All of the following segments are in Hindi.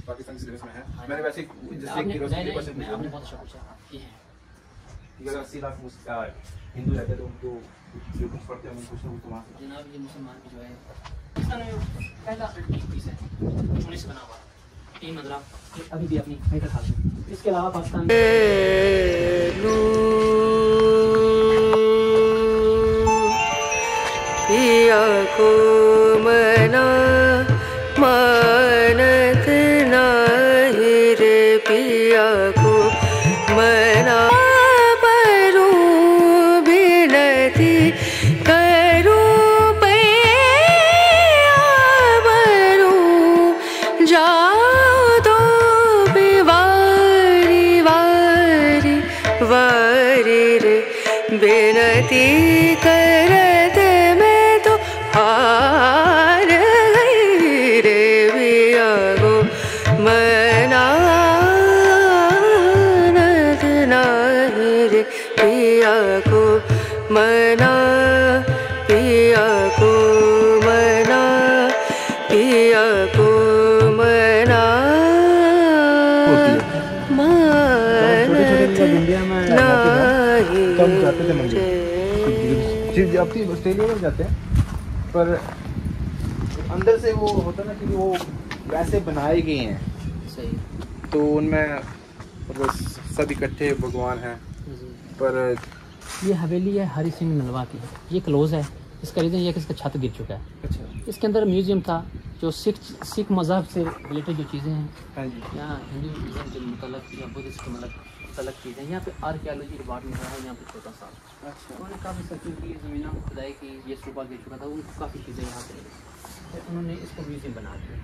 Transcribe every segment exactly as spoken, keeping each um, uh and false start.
पाकिस्तान सिलेबस में है। मैंने वैसे आपने बहुत अच्छा पूछा ये है कि अगर अस्सी लाख हिंदू रहते तो उनको जो कुछ पढ़ते हैं उनको कुछ ना कुछ जनाब ये मुसलमान भी जो है पाकिस्तान में पहला पीस है पुलिस बना हुआ तीन मतलब अभी भी अपनी बेहतर हालत में। इसके अलावा पाकिस्तान अपनी ऑस्ट्रेलिया में जाते हैं पर अंदर से वो होता ना कि वो वैसे बनाए गए हैं सही तो उनमें मतलब सब इकट्ठे भगवान हैं। पर ये हवेली है हरिसिंह नलवा की, ये क्लोज है। इसका रीज़न ये है कि इसका छत गिर चुका है। अच्छा। इसके अंदर म्यूज़ियम था जो सिख सिख मज़हब से रिलेटेड जो चीज़ें हैं यहाँ हिंदू मज़हब के मतलब या बुद्ध के मतलब अलग चीज़ है। यहाँ पे आर्कियोलॉजी डिपार्ट में रहा है यहाँ पे छोटा सा। अच्छा। उन्होंने काफ़ी सचिव की ज़मीन खुदाई की, ये सूबा गिर चुका था, उनको काफ़ी चीज़ें यहाँ पे तो उन्होंने इसको म्यूज़ियम बना दिया।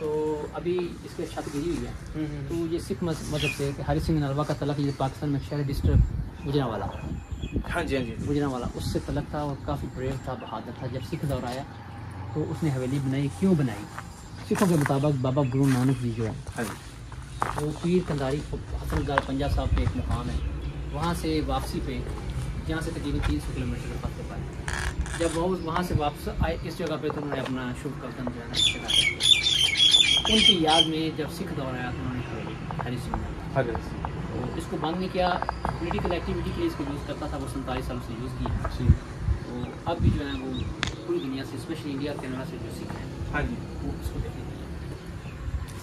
तो अभी इसके छत गिरी हुई है तो ये सिख मजहब से हरिसिंह नलवा का तलक, ये पाकिस्तान में शहर डिस्ट्रिक्ट गुजरांवाला, हाँ जी हाँ जी गुजरांवाला, उससे तलक था और काफ़ी ब्रेव था, बहादुर था। जब सिख दौर आया तो उसने हवेली बनाई। क्यों बनाई? सिखों के मुताबिक बाबा गुरु नानक जी जो है वो पीर कंदारी हसनगार पंजाब साहब पे एक मुकाम है, वहाँ से वापसी पे यहाँ से तकरीबन तीन सौ किलोमीटर के फासले पर जब वो वहाँ से वापस आए इस जगह पे तो उन्होंने अपना शुभ कदम जो है ना जगह उनकी याद में जब सिख दौर आया तो उन्होंने हरिसिंह तो इसको बंद नहीं किया, पोलिटिकल एक्टिविटी के लिए इसको यूज़ करता था वो सैंतालीस साल से यूज़ किया। तो अब भी जो है वो पूरी दुनिया से स्पेशली इंडिया और कैनेडा से जो सिख हैं वो उसको देखेंगे।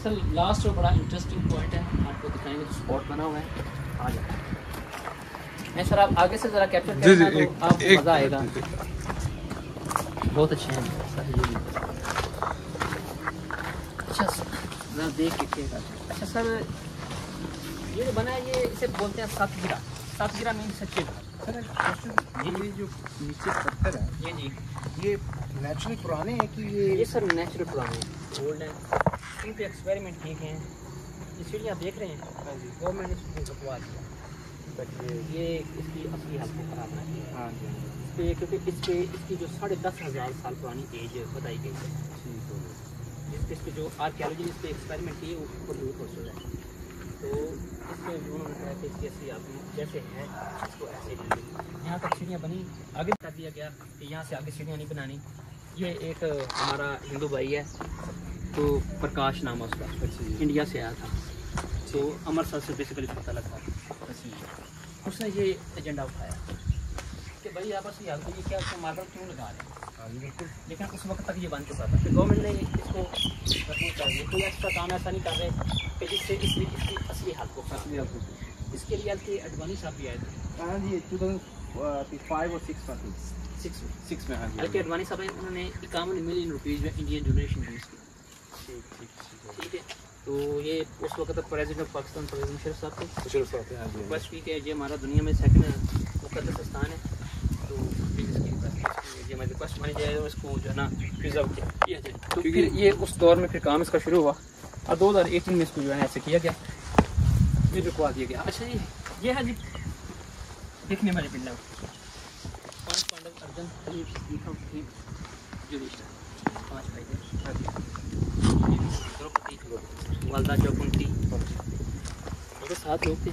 सर लास्ट और बड़ा इंटरेस्टिंग पॉइंट है आपको दिखाएंगे तो स्पॉट बना हुआ है आ जाए। मैं सर आप आगे से ज़रा कैप्चर करना तो आपको मज़ा आएगा। बहुत अच्छे हैं सर ये। अच्छा सर जरा देख लीजिएगा। अच्छा सर ये जो बना है ये इसे बोलते हैं सातगिरा। सातगिरा मीन सच्चे सर ये जो नीचे पत्थर है ये जी ये नेचुरल पुराने हैं कि ये ये सर नेचुरल पुराने गोल्ड है, इन पे एक्सपेरिमेंट किए गए हैं इसलिए आप देख रहे हैं गवर्नमेंट इसको छपवा दिया बट ये इसकी असली हालत को खराब ना किया। हाँ जी तो ये क्योंकि इस पे इसकी जो साढ़े दस हज़ार साल पुरानी एज बताई गई है जिस इस पे जो आर्कियोलॉजी इस पर एक्सपेरिमेंट किए उसको यूज हो चुका है तो इसमें उन्होंने कहा कि इसकी असली आप जैसे है इसको ऐसे ही यहाँ तक सीढ़ियाँ बनी आगे बता दिया गया कि यहाँ से आगे सीढ़ियाँ नहीं बनानी। ये एक हमारा हिंदू भाई है तो प्रकाश नाम है उसका, इंडिया से आया था तो अमृतसर से बेसिकली पता लगा उसने ये एजेंडा उठाया कि भाई आपस में याद ये क्या उसको मार्बल क्यों लगा रहे हैं, लेकिन उस वक्त तक ये बन चुका था कि गवर्नमेंट ने इसको रखना चाहिए। कोई एक्स्ट्रा काम ऐसा नहीं कर रहे कि जिससे इसलिए इसकी असली हालत को खराब। इसके लिए हल्के अडवाणी साहब भी आए थे हाँ जी टू थाउजेंड फाइव और सिक्स सिक्स सिक्स में हल्के अडवाणी साहब उन्होंने इक्यावन मिलियन रुपीज़ में इंडियन जनरेशन यूज़ की। ठीक है तो ये उस वक्त तक president of Pakistan president Sharif साहब थे शरीफ साहब थे बस ठीक है। ये हमारा दुनिया में सेकंड मुकद्दस स्थान है तो ये हमारे पास मानी जाए इसको जो है ना प्रिजर्व किया जाए तो क्योंकि ये उस दौर में फिर काम इसका शुरू हुआ और दो हज़ार एटीन में इसको जो है ना ऐसे किया गया ये रुकवा दिया गया। अच्छा जी ये है जी देखने वाले पिंडा पाँच पांडव अर्जुन पाँच भाई वालदा चौकुंती और सात लोग थे।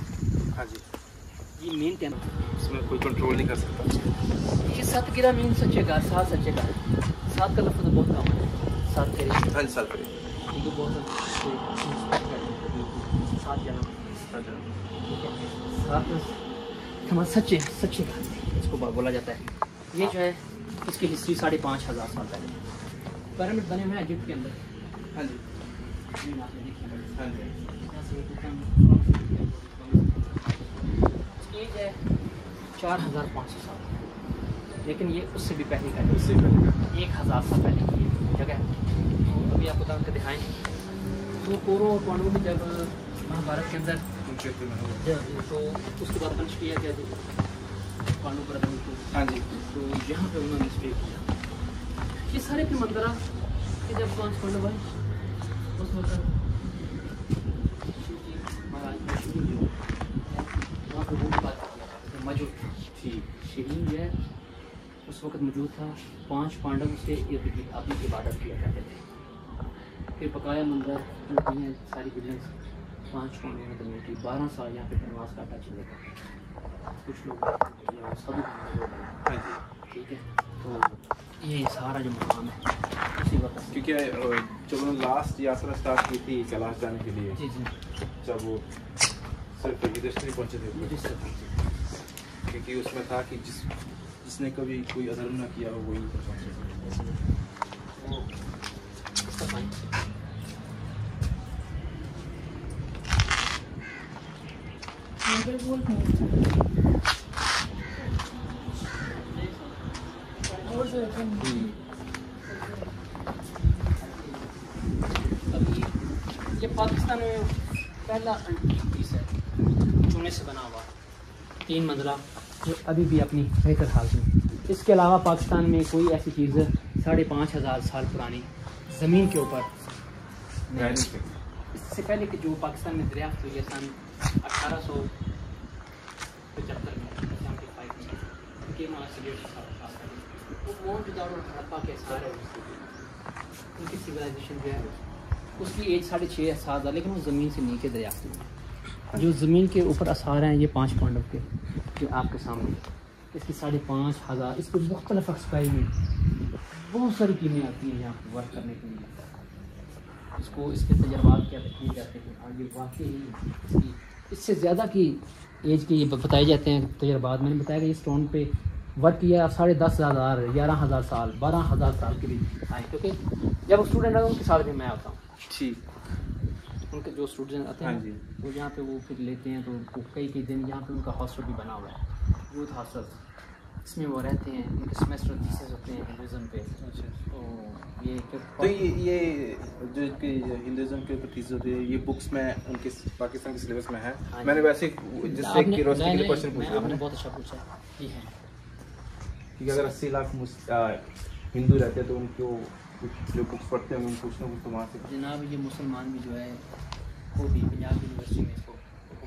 हाँ जी ये मेन टाइम इसमें कोई कंट्रोल नहीं कर सकता। ये सात गिरा मीन सच्चे का सात सच्चे का सात का लफ्ज़ बहुत कम है सात तेरे साल साल तेरे बहुत सच्चा सच्चे सच्चे इसको बोला जाता है। ये जो है इसकी हिस्ट्री साढ़े पाँच हज़ार साल पहले पैरामिड बने हुए हैं इजिप्ट के अंदर। हाँ जी हाँ जी ये है चार हज़ार पाँच सौ साल, लेकिन ये उससे भी पहले का उससे पहले एक हज़ार साल पहले की जगह है। अभी आपको दान के दिखाएँ तो कौरवों और पांडवों ने जब महाभारत के अंदर तो उसके बाद पंच किया गया जी पांडव पर। हाँ जी तो यहाँ पे उन्होंने स्टे किया। ये सारे फिर मंदिर कि जब कौन पांडव आए उस वक्त वहाँ पर भूत पाया था मौजूद थी। शिवलिंग जो है उस वक्त मौजूद था। पांच पांडव उसके अपनी इबादत किया करते थे। फिर पकाया मंदिर सारी बिल्डिंग्स पाँच पांडवों ने बनी थी। बारह साल यहाँ पे वनवास काटा चलेगा। कुछ लोग सभी ठीक है तो ये सारा जो मकान है उसी वक्त क्योंकि जब उन्होंने लास्ट यात्रा स्टार्ट की थी कैलाश जाने के लिए जी जी जब वो सिर्फ विदेश नहीं पहुँचे थे क्योंकि उसमें था कि जिस जिसने कभी कोई अधर्म ना किया हो वही पहुँचे। ये पाकिस्तान में पहला एंटीक पीस है चूने से बना हुआ तीन मंजिला जो अभी भी अपनी बेहतर हालत में। इसके अलावा पाकिस्तान में कोई ऐसी चीज़ साढ़े पाँच हज़ार साल पुरानी ज़मीन के ऊपर इससे पहले कि जो पाकिस्तान में दरियाफ्त हुई है सन अठारह सौ पचहत्तर में के सारे उनकी सिविलाइजेशन जो है उसकी एज साढ़े छः सात हज़ार, लेकिन वो ज़मीन से नीचे दरियाफ्त हुई। जो ज़मीन के ऊपर आसार हैं ये पांच पांडव के जो आपके सामने इसकी साढ़े पाँच हज़ार इसके मुख्तलिफ अक्सपाई में बहुत सारी टीमें आती हैं यहाँ पर वर्क करने के लिए। इसको इसके तजर्बात क्या किए जाते हैं आगे वाकई इससे ज़्यादा की एज के ये बताए जाते हैं तजर्बात। मैंने बताया कि ये स्टोन पर वर्क किया साढ़े दस हज़ार ग्यारह हज़ार साल बारह हज़ार साल के बीच आए क्योंकि जब स्टूडेंट आता हूँ उनके साथ भी मैं आता हूँ ठीक उनके जो स्टूडेंट आते हैं जी वो यहाँ पे वो फिर लेते हैं तो उनको कई कई दिन यहाँ पे उनका हॉस्टल भी बना हुआ है यूथ हॉस्टल। इसमें वो रहते हैं उनके सेमेस्टर थीसिस होते हैं हिंदुज़म पे। तो ये तो ये ये जो हिंदुज़म के ऊपर थीसिस होते हैं ये बुक्स में उनके पाकिस्तान के सिलेबस में है। मैंने वैसे जिससे क्वेश्चन पूछा मैंने बहुत अच्छा पूछा ये है कि अगर अस्सी लाख हिंदू रहते हैं तो उनको कुछ लोग कुछ पढ़ते हैं उनको कुछ ना कुछ वहाँ से जनाब ये मुसलमान भी जो है वो भी पंजाब यूनिवर्सिटी में इसको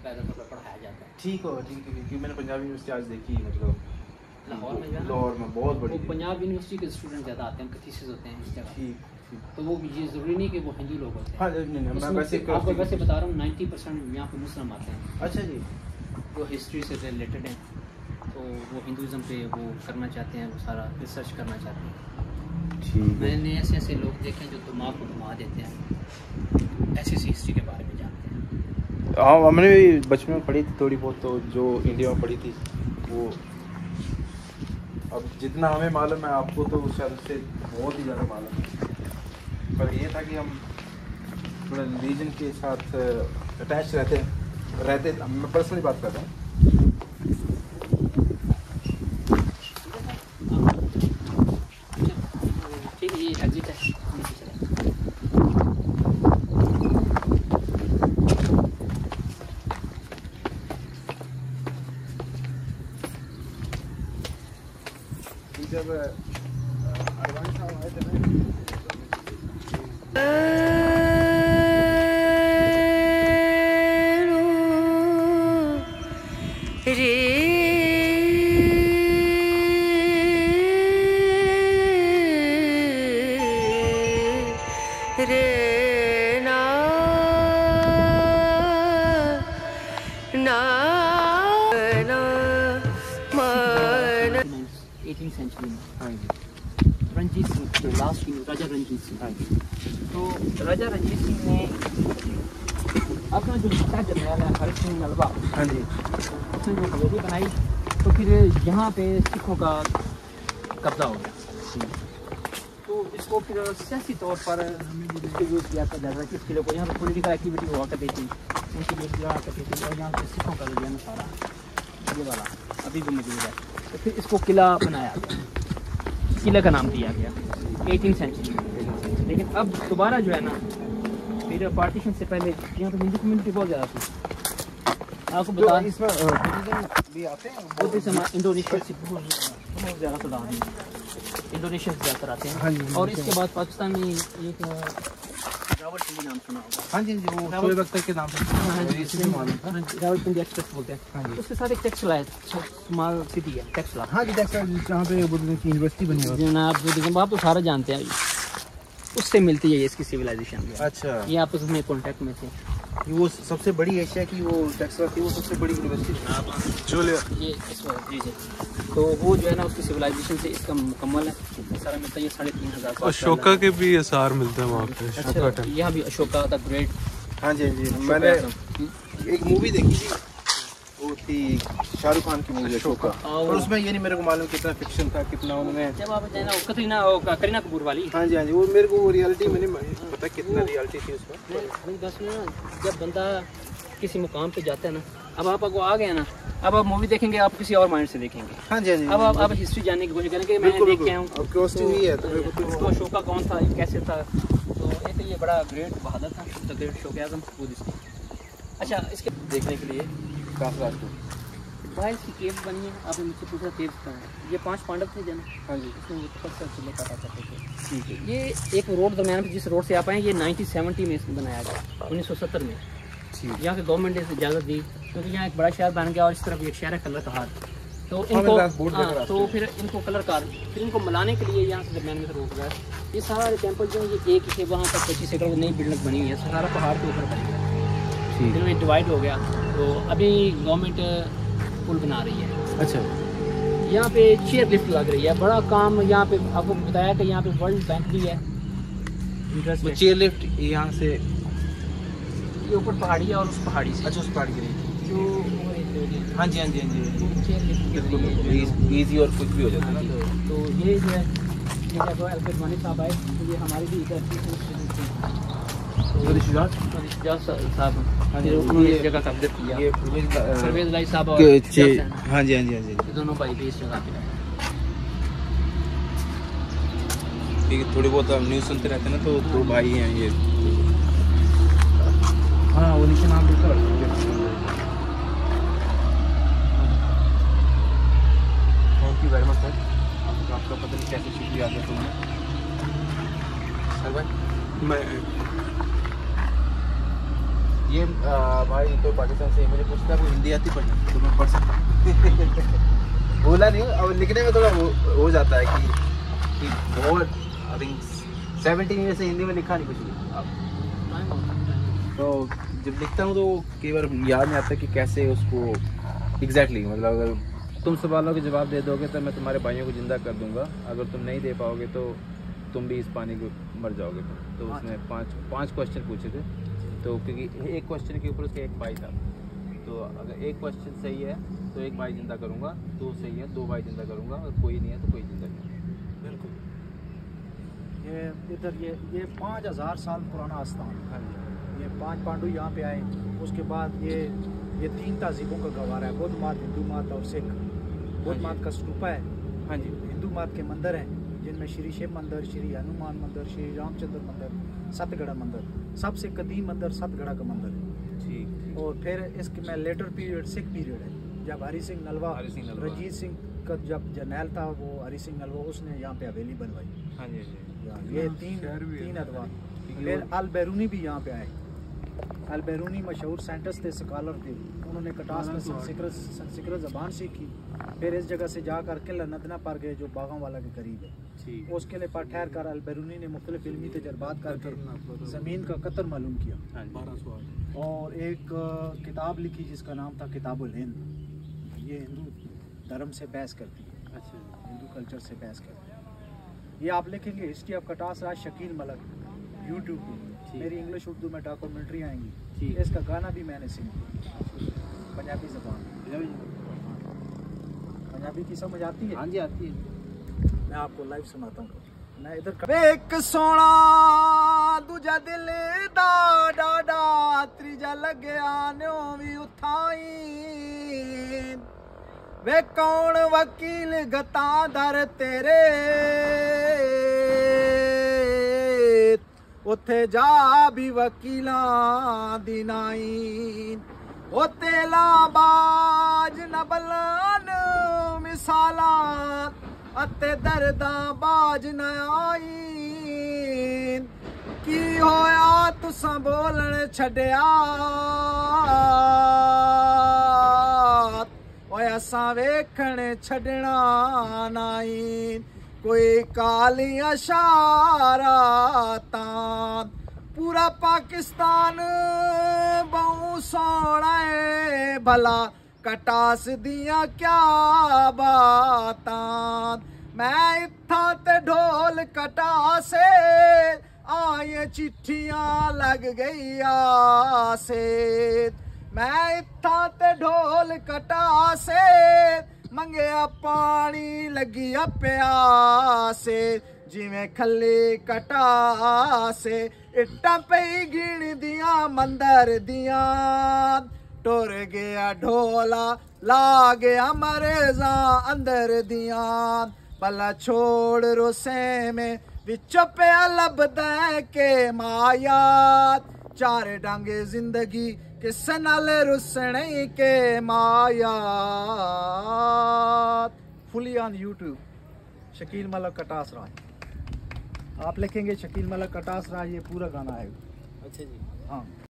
पैदा मतलब पढ़ाया जाता है। ठीक हो ठीक है क्योंकि मैंने पंजाब यूनिवर्सिटी आज देखी मतलब लाहौर में जाना लाहौर में बहुत बड़ी पंजाब यूनिवर्सिटी के स्टूडेंट ज़्यादा आते हैं उनके थीसिस होते हैं इस जगह। ठीक ठीक तो वो ये ज़रूरी नहीं कि वो हिंदू लोग होते हैं। हाँ नहीं वैसे आपको वैसे बता रहा हूँ नाइन्टी परसेंट यहाँ पर मुस्लिम आते हैं। अच्छा जी वो हिस्ट्री से रिलेटेड हैं तो वो हिंदुज़म पे वो करना चाहते हैं वो सारा रिसर्च करना चाहते हैं। मैंने ऐसे ऐसे लोग देखे जो दिमाग को घुमा देते हैं ऐसी ऐसी हिस्ट्री के बारे में जानते हैं। हाँ हमने भी बचपन में पढ़ी थी थोड़ी बहुत तो जो इंडिया में पढ़ी थी वो अब जितना हमें मालूम है आपको तो शायद उससे बहुत ही ज़्यादा मालूम है पर ये था कि हम थोड़ा रिलीजन के साथ अटैच रहते हैं रहते मैं पर्सनली बात करता हूँ। रंजीत सिंह जो लास्ट राजा रंजीत सिंह तो राजा रंजीत सिंह ने आपने जो छोटा जनरल है हरि सिंह नलवा, हाँ जी, उसने जो हवेली बनाई तो फिर यहाँ पे सिखों का कब्जा हो गया, तो इसको फिर सियासी तौर पर इसके यूज़ किया जा रहा है। इसके लिए यहाँ पर पोलिटिकल एक्टिविटी हुआ करती थी, उनके लिए किया करती थी, और यहाँ पर सिखों का रुझान सारा ये वाला अभी भी मौजूद है। तो फिर इसको किला बनाया गया, किला का नाम दिया गया एटीन सेंचुरी में। लेकिन अब दोबारा जो है ना, मेरे पार्टीशन से पहले यहाँ पर हिंदू कम्युनिटी बहुत ज़्यादा थी। आपको बता इसमें भी आते हैं बहुत ही समाज, इंडोनेशिया से बहुत ज़्यादा सुधार है, इंडोनेशिया से ज़्यादा आते हैं। और इसके बाद पाकिस्तान में एक रावलपिंडी नाम सुना होगा, हाँ जी, वो शोएब अख्तर के नाम से, हाँ जी, इसलिए मालूम था रावलपिंडी एक्सप्रेस बोलते हैं। हाँ जी, उसके साथ एक टेक्सटाइल है, स्मॉल सिटी है टेक्सटाइल, हाँ जी टेक्सटाइल, जहाँ पे बुद्ध की यूनिवर्सिटी बनी हुई है जनाब, बुद्धिज्म आप तो सारा जानते हैं, उससे मिलती है इसकी सिविलाइजेशन। अच्छा, ये आपस में कॉन्टैक्ट में थे, वो सबसे बड़ी एशिया की वो टेक्सटाइल थी, वो सबसे बड़ी यूनिवर्सिटी जो ये इस वक्त, जी जी, तो वो जो है ना उसकी सिविलाइजेशन से इसका मुकम्मल है सारा मिलता है। ये साढ़े तीन हज़ार अशोका के भी आसार मिलते हैं वहाँ पे। अच्छा, यहाँ भी अशोका द ग्रेट, हाँ जी जी, मैंने एक मूवी देखी थी, वो थी शाहरुख खान की मूवी अशोका, और उसमें ये नहीं मेरे को मालूम कितना फिक्शन था कितना उन्होंने, जब आप जाना कतरीना करीना कपूर वाली, हाँ जी हाँ जी, वो मेरे को रियलिटी में नहीं पता कितना रियलिटी थी उसमें। दस मिनट जब बंदा किसी मुकाम पे जाता है ना, अब आप आपको आ गया ना, अब आप मूवी देखेंगे आप किसी और माइंड से देखेंगे, हाँ जी जी, अब आप आप हिस्ट्री जानने की कोशिश करेंगे, मैंने देख के आऊँ तो अशोका कौन था कैसे था, तो एक ये बड़ा ग्रेट बहादुर था द ग्रेट शोक आजम। अच्छा, इसके देखने के लिए बाहर की केव बनी है, आपने मुझसे पूछा केव कहाँ है, ये पांच पांडव थे जाना, हाँ जी, इसमें पत्थर से ले काटा करते थे, ठीक है। ये एक रोड दरमियान जिस रोड से आप आए, ये नाइनटीन सेवेंटी में बनाया गया, उन्नीस सौ सत्तर में यहाँ के गवर्नमेंट ने इजाज़त दी, क्योंकि यहाँ एक बड़ा शहर बन गया और इस तरफ एक शहर है कलर का हाथ, तो इनको तो फिर इनको कलर कार फिर इनको मिलाने के लिए यहाँ से दरमियान में रोड गया। ये सारे टेम्पल जो है ये एक ही वहाँ पर पच्चीस एकड़ नई बिल्डिंग बनी हुई है, सारा पहाड़ के ऊपर बनी है, फिर ये डिवाइड हो गया, तो अभी गवर्नमेंट पुल बना रही है। अच्छा, यहाँ पे चेयर लिफ्ट लग रही है, बड़ा काम यहाँ पे, आपको बताया कि यहाँ पे वर्ल्ड बैंक भी है, वो चेयर लिफ्ट यहाँ से ये ऊपर पहाड़ी है और उस पहाड़ी से, अच्छा उस पहाड़ी के लिए, हाँ जी हाँ जी हाँ जी, चेयर लिफ्ट ईजी और कुछ भी हो जाता है। तो ये जो है अल्बर्टूनी साहब आए, तो ये हमारे भी इधर साहब, हाँ जी, उन्होंने जगह कब्जा किया, ये परवेज लाई साहब, हाँ जी हाँ जी हाँ जी, दोनों भाई भी इस जगह पे ठीक है। थोड़ी बहुत हम न्यूज़ सुनते रहते हैं ना, तो दो भाई हैं ये, हाँ वो नीचे नाम लिखा है, आपका पता नहीं कैसे शुक्रिया दिया तुमने सर भाई। मैं ये आ, भाई तो पाकिस्तान से मुझे पूछता है वो हिंदी आती पढ़ना, तो मैं पढ़ सकता हूँ बोला नहीं, अब लिखने में थोड़ा हो, हो जाता है कि, कि बहुत आई थिंक सेवेंटीन ईयर से हिंदी में लिखा नहीं कुछ भी, तो जब लिखता हूँ तो कई बार याद नहीं आता कि कैसे उसको एग्जैक्टली exactly, मतलब अगर तुम सवालों के जवाब दे दोगे तो मैं तुम्हारे भाइयों को ज़िंदा कर दूँगा, अगर तुम नहीं दे पाओगे तो तुम भी इस पानी को मर जाओगे। तो उसने पाँच पाँच क्वेश्चन पूछे थे, तो क्योंकि एक क्वेश्चन के ऊपर उसका एक भाई था, तो अगर एक क्वेश्चन सही है तो एक भाई जिंदा करूँगा, दो सही है दो भाई जिंदा करूँगा, अगर कोई नहीं है तो कोई जिंदा नहीं। बिल्कुल, ये इधर ये ये पाँच हज़ार साल पुराना आस्थान है, ये पांच पांडु यहाँ पे आए, उसके बाद ये ये तीन तहजीबों का गवारा है, बौद्ध मत, हिंदू मत और सिख। बौद्ध मत का स्तूपा है, हाँ जी, हिंदू मत के मंदिर हैं जिनमें श्री शिव मंदिर, श्री हनुमान मंदिर, श्री रामचंद्र मंदिर, सतगड़ा मंदिर, सबसे कदीम मंदिर सतगड़ा का मंदिर है, ठीक। और फिर इसके में लेटर पीरियड सिख पीरियड है, जब हरि सिंह नलवा रंजीत सिंह का जब जर्नैल था वो हरि सिंह नलवा, उसने यहाँ पे हवेली बनवाई, हाँ जी जी, ये तीन तीन अदवा। फिर अलबैरूनी भी यहाँ पे आए, अलबैरूनी मशहूर साइंटिस्ट थे, स्कॉलर थे, उन्होंने कटास में संस्कृत संस्कृत ज़बान सीखी, फिर इस जगह से जाकर किला नदना पर गए जो बागा वाला के करीब है, उस किले पर ठहर कर अलबैरूनी ने मुख्तलिफ इल्मी तजर्बात करके ज़मीन का कतर मालूम किया, और एक किताब लिखी जिसका नाम था किताब-उल-हिंद, ये हिंदू धर्म से बहस करती है, अच्छा हिंदू कल्चर से बहस करती है। ये आप लिखेंगे history of Katas Raj Shakeel Malak YouTube पर, मेरी इंग्लिश उर्दू में डॉक्यूमेंट्री आएंगी। इसका गाना भी मैंने सीखा पंजाबी जबान, पंजाबी की समझ आती है? हाँ जी आती है। मैं आपको लाइव सुनाता हूँ। मैं इधर एक सोना दूजा दिल दा डाडा त्रीजा लग्या नो भी उठाई वे कौन वकील गतादर तेरे उथे जा भी वकीलां दी नाई ओ तेला बाज नबलान मिसाला अते दर्दा बाज न आई की होया तुसा बोलन छड़या ओ असा वेखण छड़ना नाई कोई काली अशारा तां पूरा पाकिस्तान बहु सोना है भला कटास दिया क्या बातां मैं इत्था ते ढोल कटासे आए चिट्ठियां लग गई आसे मैं इत्था ते ढोल कटासे मंगया पानी लगिया प्यासे जिमें खली कटासे इट्टा पई गिण दिया मंदर दिया टोर गया ढोला ला गया मरेजा अंदर दिया भला छोड़ रोसे में विचो पया लभदा के माया चार डांगे जिंदगी किस नाल रुसने के माया। Fully on YouTube Shakeel Malak Katas Raj, आप लिखेंगे शकील मलक कटास राज ये पूरा गाना आएगा। अच्छा जी हाँ।